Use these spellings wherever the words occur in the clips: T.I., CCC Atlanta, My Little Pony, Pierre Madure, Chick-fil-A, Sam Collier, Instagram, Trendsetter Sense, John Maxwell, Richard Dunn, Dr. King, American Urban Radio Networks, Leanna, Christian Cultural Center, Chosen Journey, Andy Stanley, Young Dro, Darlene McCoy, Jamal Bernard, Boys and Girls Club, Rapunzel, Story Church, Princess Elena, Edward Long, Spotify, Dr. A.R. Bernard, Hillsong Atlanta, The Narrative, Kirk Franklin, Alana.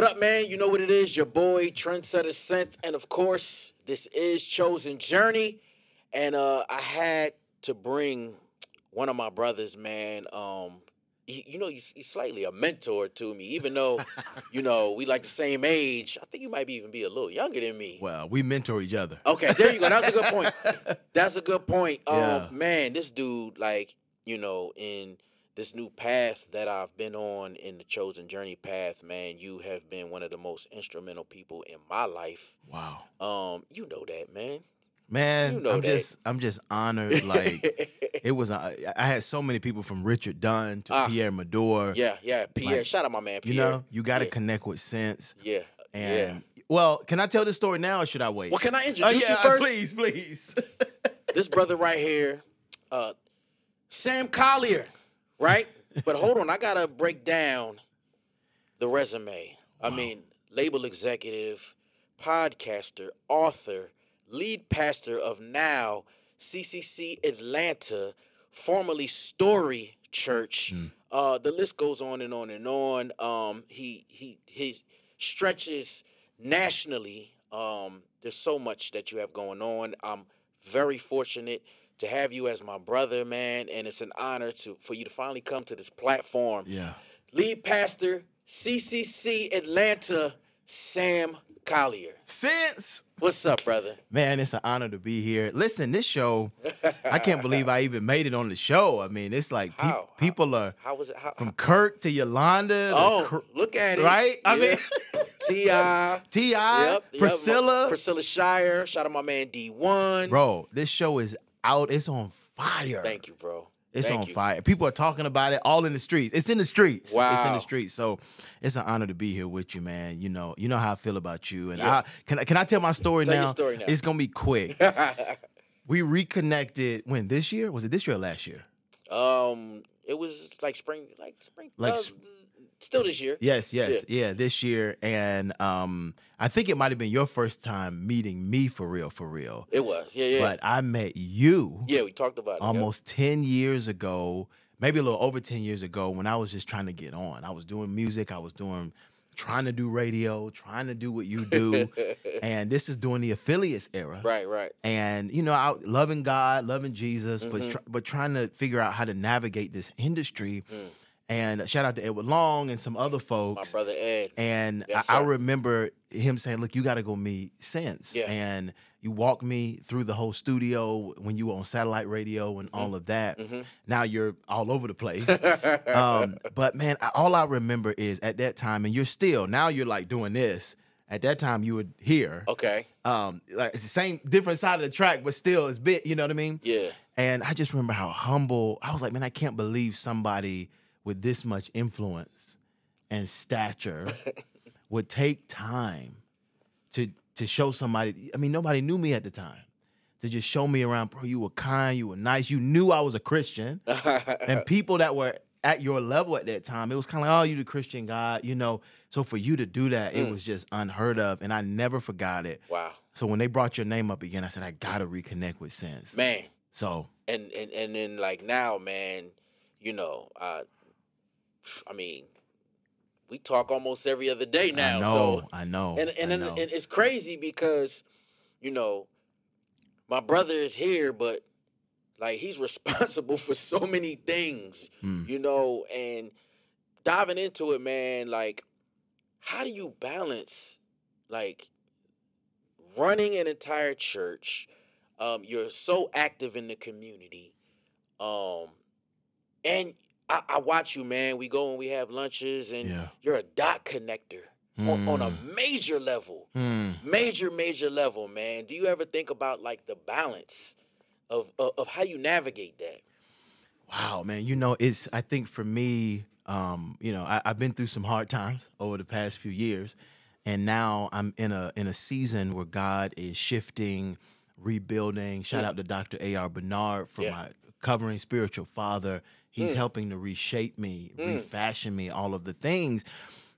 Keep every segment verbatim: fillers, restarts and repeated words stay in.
What up, man? You know what it is, your boy, Trendsetter Sense, and of course, this is Chosen Journey, and uh, I had to bring one of my brothers, man. Um, he, you know, he's, he's slightly a mentor to me, even though, you know, we like the same age. I think you might be even be a little younger than me. Well, we mentor each other. Okay, there you go. That's a good point. That's a good point. Um, yeah. Man, this dude, like, you know, in this new path that I've been on in the Chosen Journey path, man, you have been one of the most instrumental people in my life. Wow. Um, you know that, man. Man, you know I'm that. just I'm just honored. Like it was, a, I had so many people from Richard Dunn to uh, Pierre Madure. Yeah, yeah, Pierre. Like, shout out my man, Pierre. You know, you got to yeah. connect with Sense. Yeah, and yeah. well, can I tell this story now, or should I wait? Well, can I introduce uh, yeah, you first? Please, please. This brother right here, uh, Sam Collier. Right? But hold on, I gotta break down the resume. Wow. I mean, label executive, podcaster, author, lead pastor of now C C C Atlanta, formerly Story Church. Mm. Uh, the list goes on and on and on. Um, he he he stretches nationally. Um, there's so much that you have going on. I'm very fortunate to have you as my brother, man, and it's an honor to for you to finally come to this platform. Yeah. Lead pastor, C C C Atlanta, Sam Collier. Sense. What's up, brother? Man, it's an honor to be here. Listen, this show, I can't believe I even made it on the show. I mean, it's like pe how? people are how was it? How, from how? Kirk to Yolanda. Oh, to look at it. Right? Yeah. I mean, T I T I Yep, Priscilla. Yep. Priscilla Shire. Shout out my man D one. Bro, this show is out. It's on fire. Thank you, bro. It's Thank on you. fire. People are talking about it all in the streets. It's in the streets. Wow. It's in the streets. So it's an honor to be here with you, man. You know, you know how I feel about you. And yeah. I can I can I tell my story tell now? Your story now. It's gonna be quick. We reconnected when this year? Was it this year or last year? Um it was like spring, like spring. Like uh, sp still this year. Yes, yes, yeah. yeah, this year. And um I think it might have been your first time meeting me for real, for real. It was, yeah, yeah. But I met you. Yeah, we talked about it. Almost yep. ten years ago, maybe a little over ten years ago, when I was just trying to get on. I was doing music, I was doing trying to do radio, trying to do what you do. And this is during the affiliates era. Right, right. And, you know, I, loving God, loving Jesus, mm-hmm. but, tr but trying to figure out how to navigate this industry. Mm. And shout out to Edward Long and some other folks. My brother Ed. And yes, I, I remember him saying, look, you got to go meet Sense. Yeah. And you walked me through the whole studio when you were on satellite radio and mm-hmm. all of that. Mm-hmm. Now you're all over the place. um, but, man, I, all I remember is at that time, and you're still, now you're like doing this. At that time, you were here. Okay. Um, like it's the same, different side of the track, but still it's bit, you know what I mean? Yeah. And I just remember how humble, I was like, man, I can't believe somebody with this much influence and stature would take time to to show somebody. I mean, nobody knew me at the time. To just show me around, bro, you were kind, you were nice. You knew I was a Christian. And people that were at your level at that time, it was kind of like, oh, you the Christian guy, you know. So for you to do that, mm. it was just unheard of. And I never forgot it. Wow. So when they brought your name up again, I said, I got to reconnect with Sense. Man. So. And, and, and then like now, man, you know, uh, I mean, we talk almost every other day now. I know, so I know. And and, I know. and and it's crazy because, you know, my brother is here, but like he's responsible for so many things, mm. you know. And diving into it, man, like, how do you balance like running an entire church? Um, you're so active in the community, um, and I, I watch you, man. We go and we have lunches, and yeah. you're a dot connector mm. on, on a major level, mm. major, major level, man. Do you ever think about like the balance of, of of how you navigate that? Wow, man. You know, it's I think for me, um, you know, I, I've been through some hard times over the past few years, and now I'm in a in a season where God is shifting, rebuilding. Shout yeah. out to Doctor A R Bernard for yeah. my covering spiritual father. He's mm. helping to reshape me, mm. refashion me, all of the things.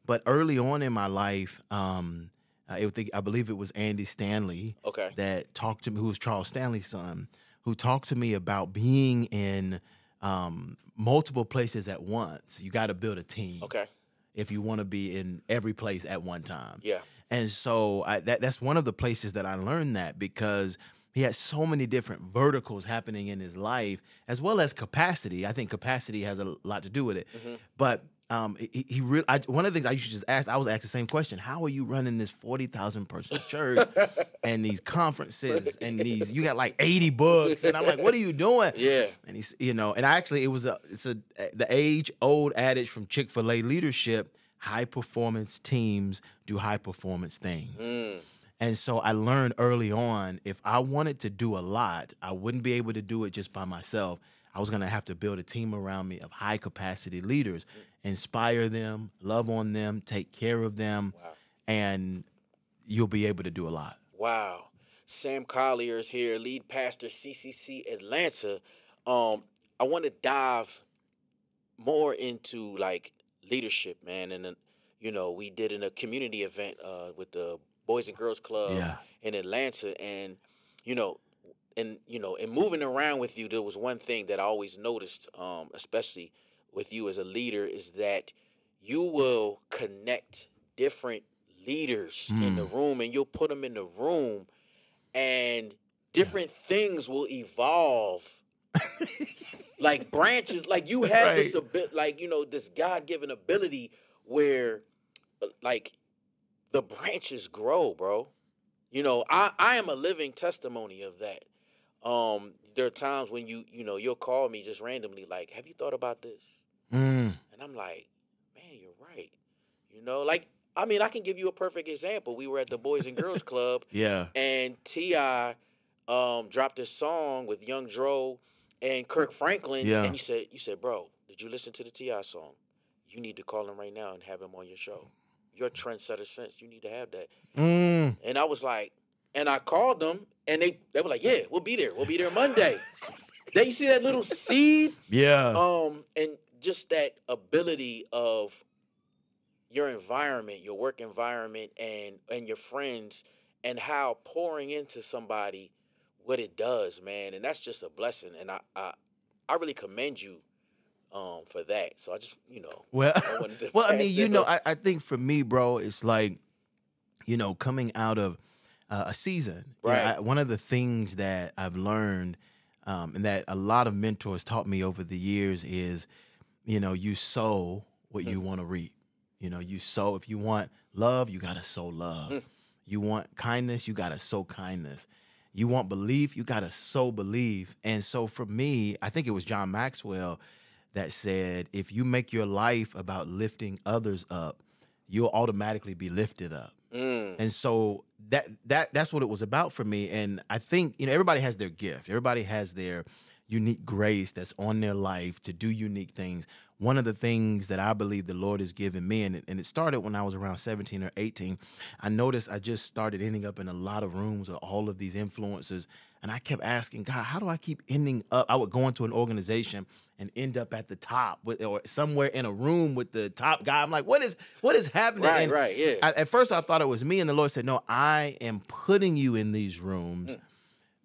But early on in my life, um, I, think, I believe it was Andy Stanley okay. that talked to me, who was Charles Stanley's son, who talked to me about being in um, multiple places at once. You got to build a team. Okay. if you want to be in every place at one time. Yeah. And so I, that, that's one of the places that I learned that, because he had so many different verticals happening in his life, as well as capacity. I think capacity has a lot to do with it. Mm-hmm. But um, he, he really, I, one of the things I used to just ask, I was asked the same question: how are you running this forty thousand person church and these conferences and these, you got like eighty books? And I'm like, what are you doing? Yeah. And he's, you know, and I actually, it was a, it's a, the age old adage from Chick-fil-A leadership: high performance teams do high performance things. Mm. And so I learned early on, if I wanted to do a lot, I wouldn't be able to do it just by myself. I was going to have to build a team around me of high-capacity leaders, inspire them, love on them, take care of them, wow. and you'll be able to do a lot. Wow. Sam Collier is here, lead pastor, C C C Atlanta. Um, I want to dive more into, like, leadership, man. And, you know, we did in a community event uh, with the Boys and Girls Club yeah. in Atlanta, and you know, and you know, and moving around with you, there was one thing that I always noticed, um, especially with you as a leader, is that you will connect different leaders mm. in the room, and you'll put them in the room, and different yeah. things will evolve, like branches. Like you have right. this a bit, like you know, this God-given ability where, like. The branches grow, bro. You know, I, I am a living testimony of that. Um, there are times when you, you know, you'll call me just randomly, like, have you thought about this? Mm. And I'm like, man, you're right. You know, like, I mean, I can give you a perfect example. We were at the Boys and Girls Club. Yeah. And T I um, dropped this song with Young Dro and Kirk Franklin. Yeah. And you said, you said, bro, did you listen to the T I song? You need to call him right now and have him on your show. Your Trendsetter Sense, you need to have that. Mm. And I was like, and I called them, and they, they were like, yeah, we'll be there. We'll be there Monday. Then you see that little seed? Yeah. Um, and just that ability of your environment, your work environment, and, and your friends, and how pouring into somebody, what it does, man. And that's just a blessing. And I, I, I really commend you. Um, for that. So I just, you know. Well, I, well, I mean, you know, I, I think for me, bro, it's like, you know, coming out of uh, a season. Right. You know, I, one of the things that I've learned um, and that a lot of mentors taught me over the years is, you know, you sow what mm-hmm. you want to reap. You know, you sow, if you want love, you got to sow love. Mm. You want kindness, you got to sow kindness. You want belief, you got to sow belief. And so for me, I think it was John Maxwell that said, if you make your life about lifting others up, you'll automatically be lifted up. Mm. And so that that that's what it was about for me. And I think, you know, everybody has their gift. Everybody has their unique grace that's on their life to do unique things. One of the things that I believe the Lord has given me, and it, and it started when I was around seventeen or eighteen, I noticed I just started ending up in a lot of rooms with all of these influencers, and I kept asking, God, how do I keep ending up? I would go into an organization and end up at the top with, or somewhere in a room with the top guy. I'm like, what is what is happening? Right, and right, yeah. I, at first I thought it was me, and the Lord said, no, I am putting you in these rooms mm.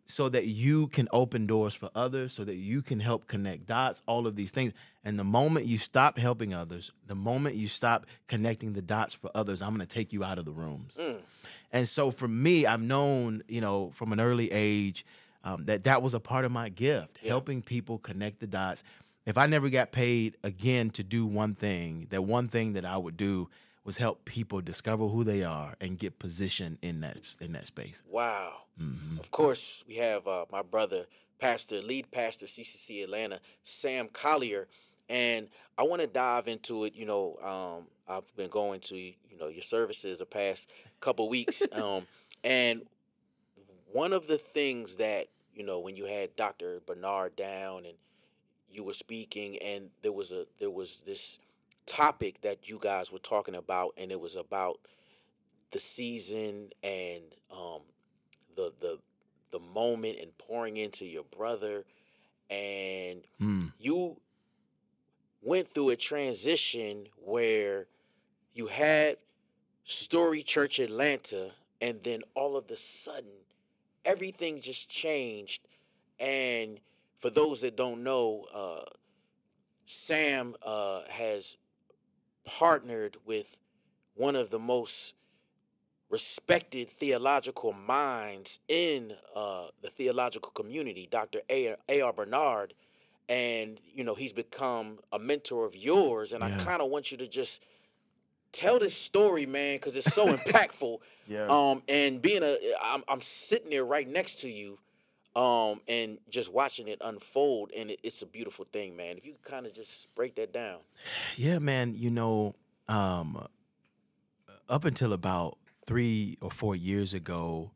so that you can open doors for others, so that you can help connect dots, all of these things. And the moment you stop helping others, the moment you stop connecting the dots for others, I'm going to take you out of the rooms. Mm. And so for me, I've known, you know, from an early age um, that that was a part of my gift, yeah. helping people connect the dots. If I never got paid again to do one thing, that one thing that I would do was help people discover who they are and get positioned in that in that space. Wow. Mm-hmm. Of course, we have uh, my brother, pastor, lead pastor, C C C Atlanta, Sam Collier, and I want to dive into it. You know, um, I've been going to you know your services the past couple weeks, um, and one of the things that you know when you had Doctor Bernard down and you were speaking, and there was a there was this. topic that you guys were talking about, and it was about the season and um, the the the moment and pouring into your brother, and mm. you went through a transition where you had Story Church Atlanta, and then all of a sudden everything just changed. And for those that don't know, uh, Sam uh, has partnered with one of the most respected theological minds in uh, the theological community, Doctor A R Bernard. And, you know, he's become a mentor of yours. And yeah. I kind of want you to just tell this story, man, because it's so impactful. Yeah. Um, and being a, I'm, I'm sitting there right next to you um, and just watching it unfold. And it, it's a beautiful thing, man. If you could kind of just break that down. Yeah, man. You know, um, up until about three or four years ago,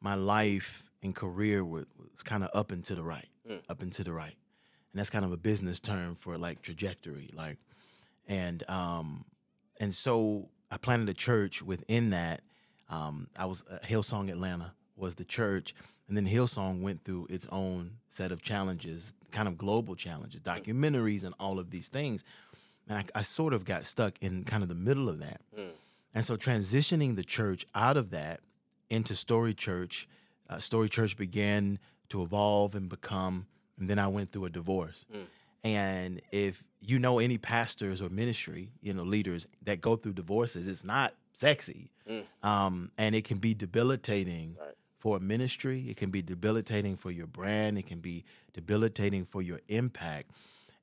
my life and career was, was kind of up and to the right, mm. up and to the right. And that's kind of a business term for like trajectory, like, and um, and so I planted a church within that. Um, I was uh, Hillsong Atlanta was the church, and then Hillsong went through its own set of challenges, kind of global challenges, documentaries, and all of these things. And I, I sort of got stuck in kind of the middle of that, mm. and so transitioning the church out of that into Story Church, uh, Story Church began to evolve and become. And then I went through a divorce. Mm. And if you know any pastors or ministry, you know, leaders that go through divorces, it's not sexy. Mm. Um, and it can be debilitating right. for a ministry. It can be debilitating for your brand. It can be debilitating for your impact.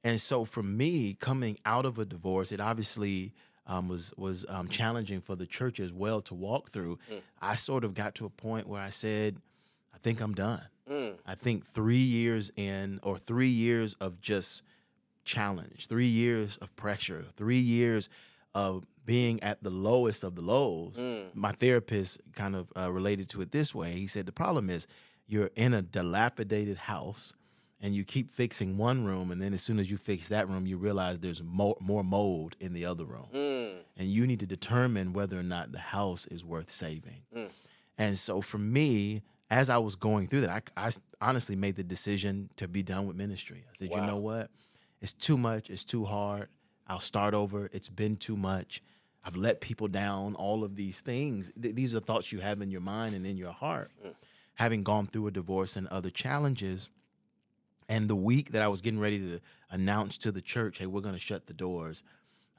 And so for me, coming out of a divorce, it obviously um, was, was um, challenging for the church as well to walk through. Mm. I sort of got to a point where I said, I think I'm done. Mm. I think three years in, or three years of just challenge, three years of pressure, three years of being at the lowest of the lows. Mm. My therapist kind of uh, related to it this way. He said, the problem is you're in a dilapidated house and you keep fixing one room. And then as soon as you fix that room, you realize there's more, more mold in the other room. Mm. And you need to determine whether or not the house is worth saving. Mm. And so for me, as I was going through that, I, I honestly made the decision to be done with ministry. I said, wow. You know what? It's too much. It's too hard. I'll start over. It's been too much. I've let people down, all of these things. Th these are thoughts you have in your mind and in your heart. Mm. Having gone through a divorce and other challenges, and the week that I was getting ready to announce to the church, hey, we're going to shut the doors,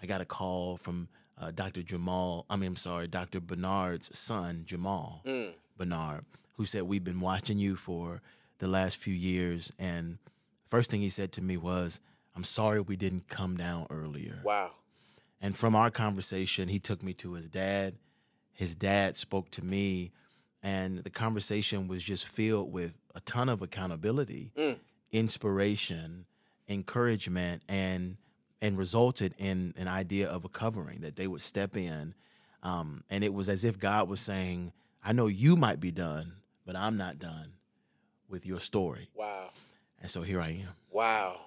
I got a call from uh, Doctor Jamal, I mean, I'm sorry, Doctor Bernard's son, Jamal mm. Bernard, who said, we've been watching you for the last few years. And first thing he said to me was, I'm sorry we didn't come down earlier. Wow. And from our conversation, he took me to his dad. His dad spoke to me. And the conversation was just filled with a ton of accountability, mm. inspiration, encouragement, and and resulted in an idea of a covering that they would step in. Um, and it was as if God was saying, I know you might be done, but I'm not done with your story. Wow. And so here I am. Wow.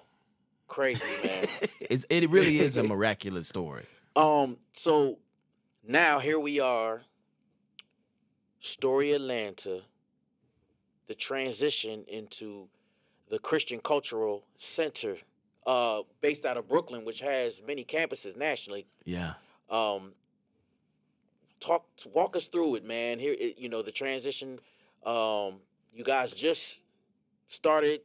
Crazy, man. it's, it really is a miraculous story. Um. So now here we are, Story Atlanta, the transition into the Christian Cultural Center uh, based out of Brooklyn, which has many campuses nationally. Yeah. Um. Talk, walk us through it, man. Here, it, you know, the transition. Um, you guys just started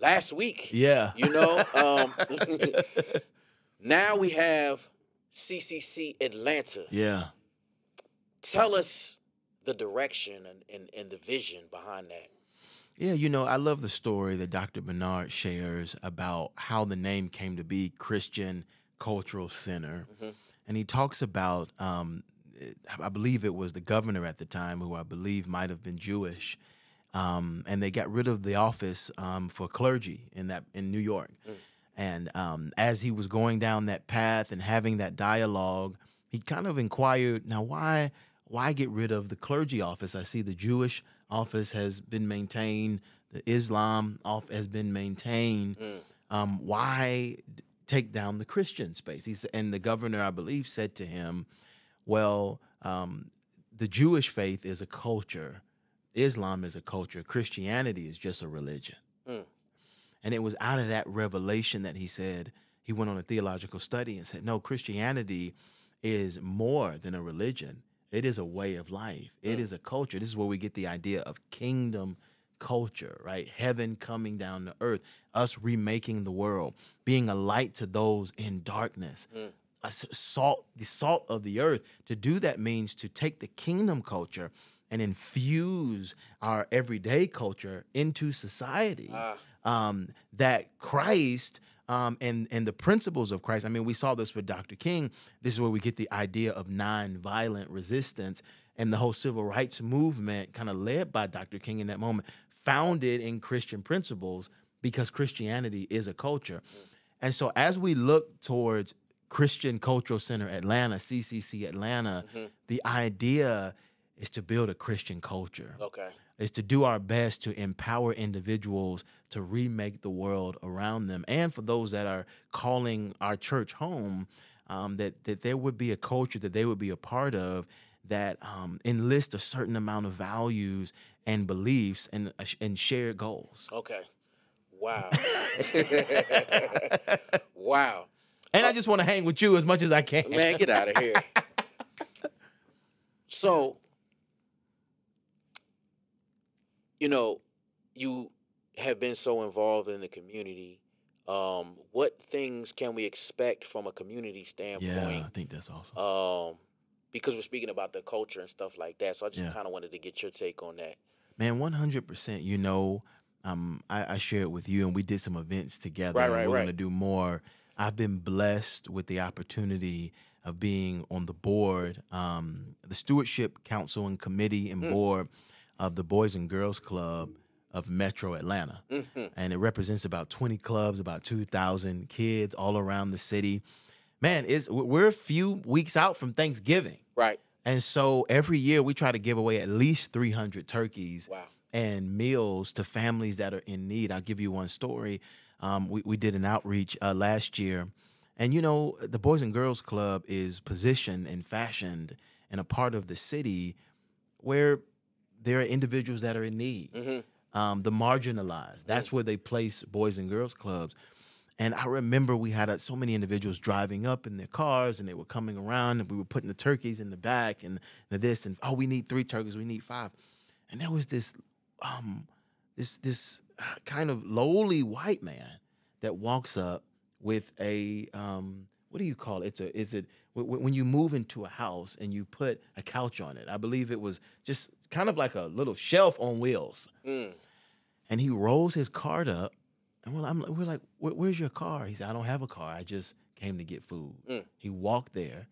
last week. Yeah. You know, um, now we have C C C Atlanta. Yeah. Tell us the direction and, and, and the vision behind that. Yeah, you know, I love the story that Doctor Bernard shares about how the name came to be, Christian Cultural Center. Mm-hmm. And he talks about, um, I believe it was the governor at the time, who I believe might have been Jewish, um, and they got rid of the office um, for clergy in that in New York. Mm. And um, as he was going down that path and having that dialogue, he kind of inquired, now why why get rid of the clergy office? I see the Jewish office has been maintained, the Islam office has been maintained. Mm. Um, why take down the Christian space? He's, and the governor, I believe, said to him, well, um, the Jewish faith is a culture. Islam is a culture. Christianity is just a religion. Mm. And it was out of that revelation that he said, he went on a theological study and said, no, Christianity is more than a religion. It is a way of life. It mm. is a culture. This is where we get the idea of kingdom culture, right? Heaven coming down to earth, us remaking the world, being a light to those in darkness, mm. a salt, the salt of the earth. To do that means to take the kingdom culture and infuse our everyday culture into society, ah. um, that Christ um, and, and the principles of Christ. I mean, we saw this with Doctor King. This is where we get the idea of nonviolent resistance, and the whole civil rights movement, kind of led by Doctor King in that moment, founded in Christian principles, because Christianity is a culture. And so as we look towards Christian Cultural Center Atlanta, C C C Atlanta, mm-hmm. the idea is to build a Christian culture. Okay. It's to do our best to empower individuals to remake the world around them. And for those that are calling our church home, um, that, that there would be a culture that they would be a part of that um, enlist a certain amount of values and beliefs and and shared goals. Okay. Wow. Wow. And I just want to hang with you as much as I can. Man, get out of here. So, you know, you have been so involved in the community. Um, what things can we expect from a community standpoint? Yeah, I think that's awesome. Um, because we're speaking about the culture and stuff like that. So I just yeah. kind of wanted to get your take on that. Man, one hundred percent. You know, um, I, I shared with you, and we did some events together. Right, right, and we're right. going to do more. I've been blessed with the opportunity of being on the board, um, the Stewardship Council and Committee and mm. Board of the Boys and Girls Club of Metro Atlanta. Mm-hmm. And it represents about twenty clubs, about two thousand kids all around the city. Man, it's, we're a few weeks out from Thanksgiving. Right. And so every year we try to give away at least three hundred turkeys wow. and meals to families that are in need. I'll give you one story. Um, we, we did an outreach uh, last year. And, you know, the Boys and Girls Club is positioned and fashioned in a part of the city where there are individuals that are in need, mm-hmm. um, the marginalized. That's where they place Boys and Girls Clubs. And I remember we had uh, so many individuals driving up in their cars, and they were coming around, and we were putting the turkeys in the back and the this, and, oh, we need three turkeys, we need five. And there was this um, this this kind of lowly white man that walks up with a, um, what do you call it? It's a, is it when you move into a house and you put a couch on it? I believe it was just kind of like a little shelf on wheels. Mm. And he rolls his cart up. And we're like, we're like, where's your car? He said, I don't have a car. I just came to get food. Mm. He walked there,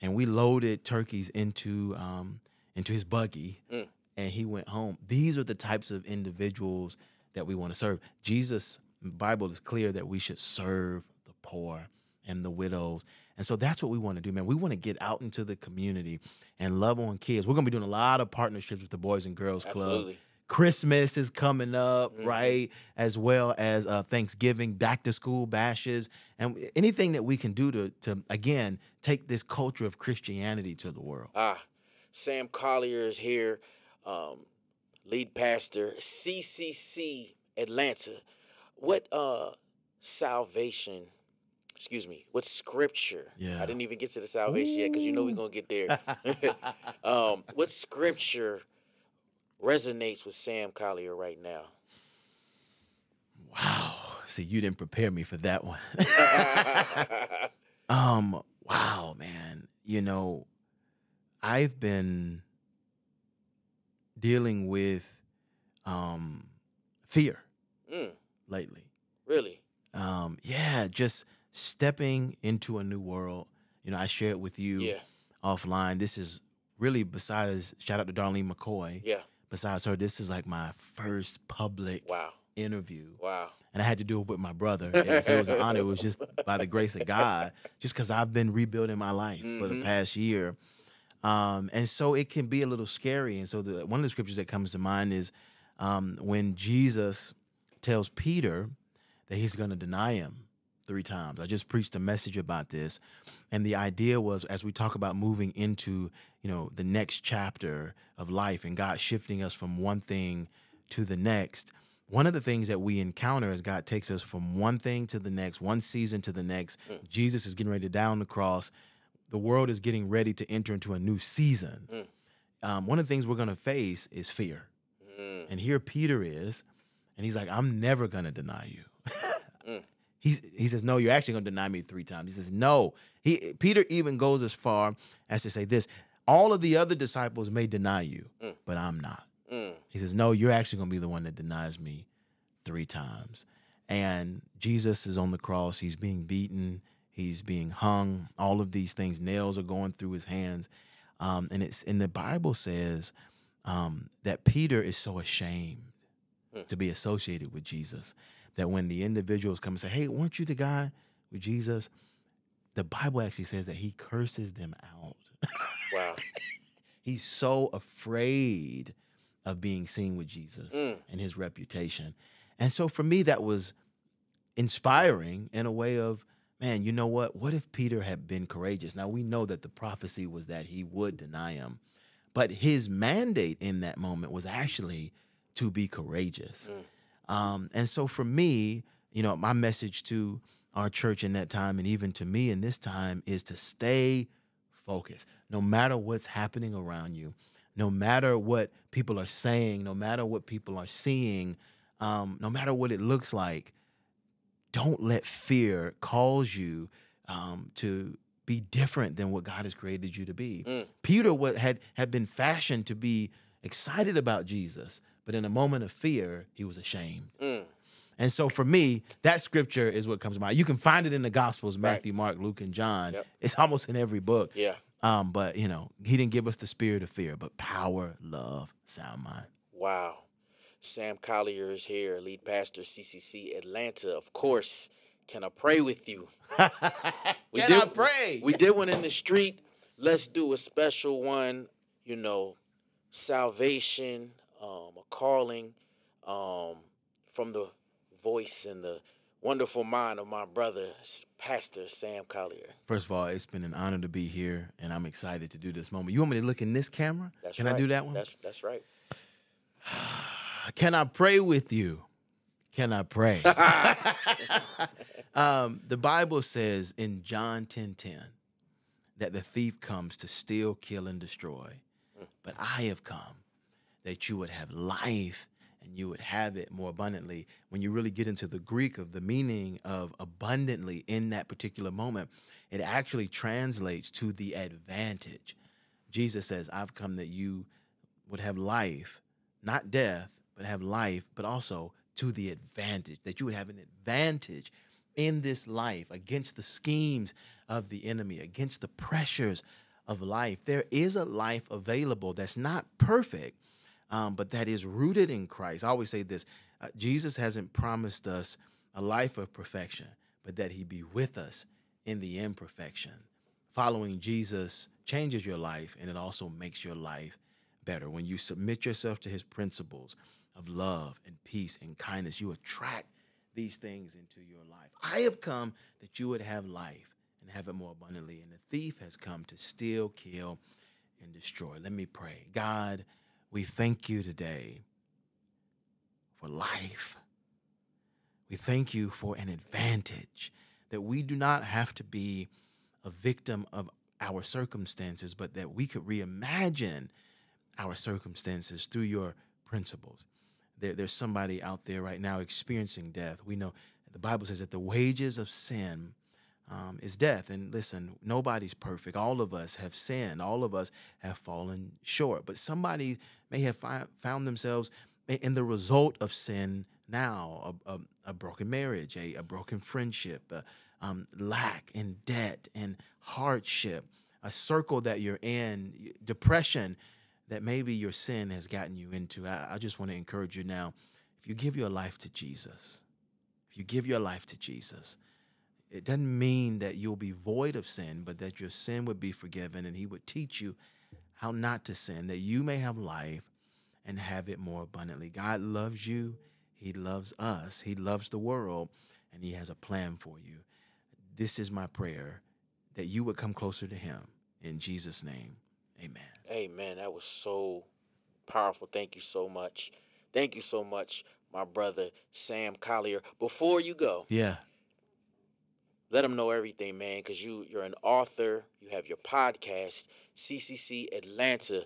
and we loaded turkeys into um, into his buggy, mm. and he went home. These are the types of individuals that we want to serve. Jesus, the Bible is clear that we should serve the poor and the widows. And so that's what we want to do, man. We want to get out into the community and love on kids. We're going to be doing a lot of partnerships with the Boys and Girls Club. Absolutely. Christmas is coming up, mm-hmm. right, as well as uh, Thanksgiving, back-to-school bashes, and anything that we can do to, to, again, take this culture of Christianity to the world. Ah, Sam Collier is here, um, lead pastor, C C C Atlanta. What uh, salvation, excuse me, what scripture? Yeah. I didn't even get to the salvation Ooh. yet, because you know we're going to get there. um, what scripture resonates with Sam Collier right now? Wow. See, you didn't prepare me for that one. um, wow, man. You know, I've been dealing with um, fear mm. lately. Really? Um, yeah, just stepping into a new world. You know, I shared with you yeah. offline. This is really, besides, shout out to Darlene McCoy. Yeah. Besides her, this is like my first public wow. interview. Wow. And I had to do it with my brother. And so it was an honor. It was just by the grace of God, just because I've been rebuilding my life mm-hmm. for the past year. Um, and so it can be a little scary. And so the, one of the scriptures that comes to mind is um, when Jesus tells Peter that he's going to deny him three times. I just preached a message about this. And the idea was, as we talk about moving into, you know, the next chapter of life and God shifting us from one thing to the next. One of the things that we encounter is God takes us from one thing to the next, one season to the next. Mm. Jesus is getting ready to die on the cross. The world is getting ready to enter into a new season. Mm. Um, one of the things we're going to face is fear. Mm. And here Peter is, and he's like, I'm never going to deny you. mm. He's, he says, no, you're actually going to deny me three times. He says, no. He, Peter even goes as far as to say this, all of the other disciples may deny you, mm. but I'm not. Mm. He says, no, you're actually going to be the one that denies me three times. And Jesus is on the cross. He's being beaten. He's being hung. All of these things, nails are going through his hands. Um, and it's and the Bible says um, that Peter is so ashamed mm. to be associated with Jesus that when the individuals come and say, hey, weren't you the guy with Jesus? The Bible actually says that he curses them out. Wow. He's so afraid of being seen with Jesus mm. and his reputation. And so for me, that was inspiring in a way of, man, you know what? What if Peter had been courageous? Now, we know that the prophecy was that he would deny him, but his mandate in that moment was actually to be courageous. Mm. Um, and so for me, you know, my message to our church in that time and even to me in this time is to stay focused. No matter what's happening around you, no matter what people are saying, no matter what people are seeing, um, no matter what it looks like, don't let fear cause you um, to be different than what God has created you to be. Mm. Peter had, had been fashioned to be excited about Jesus, but in a moment of fear, he was ashamed. Mm. And so for me, that scripture is what comes to mind. You can find it in the Gospels, Matthew, right. Mark, Luke, and John. Yep. It's almost in every book. Yeah. Um, but, you know, he didn't give us the spirit of fear, but power, love, sound mind. Wow. Sam Collier is here, lead pastor, C C C Atlanta. Of course, can I pray with you? can we did, I pray? We did one in the street. Let's do a special one, you know, salvation, um, a calling um, from the voice and the wonderful mind of my brother, Pastor Sam Collier. First of all, it's been an honor to be here, and I'm excited to do this moment. You want me to look in this camera? That's can right. I do that one? That's, that's right. Can I pray with you? Can I pray? um, the Bible says in John ten ten that the thief comes to steal, kill, and destroy. Mm. But I have come that you would have life and you would have it more abundantly. When you really get into the Greek of the meaning of abundantly in that particular moment, it actually translates to the advantage. Jesus says, I've come that you would have life, not death, but have life, but also to the advantage, that you would have an advantage in this life against the schemes of the enemy, against the pressures of life. There is a life available that's not perfect, um, but that is rooted in Christ. I always say this, uh, Jesus hasn't promised us a life of perfection, but that he be with us in the imperfection. Following Jesus changes your life, and it also makes your life better. When you submit yourself to his principles of love and peace and kindness, you attract these things into your life. I have come that you would have life and have it more abundantly. And the thief has come to steal, kill, and destroy. Let me pray. God, we thank you today for life. We thank you for an advantage that we do not have to be a victim of our circumstances, but that we could reimagine our circumstances through your principles. There, there's somebody out there right now experiencing death. We know the Bible says that the wages of sin um, is death. And listen, nobody's perfect. All of us have sinned. All of us have fallen short. But somebody may have fi found themselves in the result of sin now, a, a, a broken marriage, a, a broken friendship, a, um, lack and debt and hardship, a circle that you're in, depression, that maybe your sin has gotten you into. I, I just want to encourage you now, if you give your life to Jesus, if you give your life to Jesus, it doesn't mean that you'll be void of sin, but that your sin would be forgiven and he would teach you how not to sin, that you may have life and have it more abundantly. God loves you. He loves us. He loves the world, and he has a plan for you. This is my prayer, that you would come closer to him. In Jesus' name, amen. Amen. That was so powerful. Thank you so much. Thank you so much, my brother, Sam Collier. Before you go, yeah, let them know everything, man, because you, you're an author. You have your podcast, C C C Atlanta.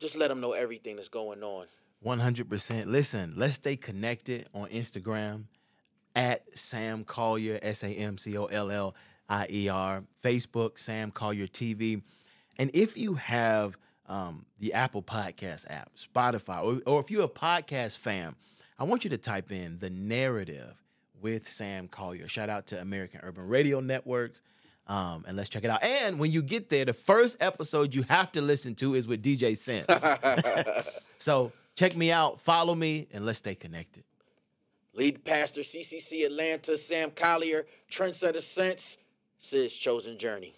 Just let them know everything that's going on. one hundred percent. Listen, let's stay connected on Instagram at Sam Collier, S A M C O L L I E R. Facebook, Sam Collier T V. And if you have um, the Apple Podcast app, Spotify, or, or if you're a podcast fan, I want you to type in The Narrative with Sam Collier. Shout out to American Urban Radio Networks. Um, and let's check it out. And when you get there, the first episode you have to listen to is with D J Sense. So check me out, follow me, and let's stay connected. Lead pastor, C C C Atlanta, Sam Collier, Trendsetter Sense, says Chosen Journey.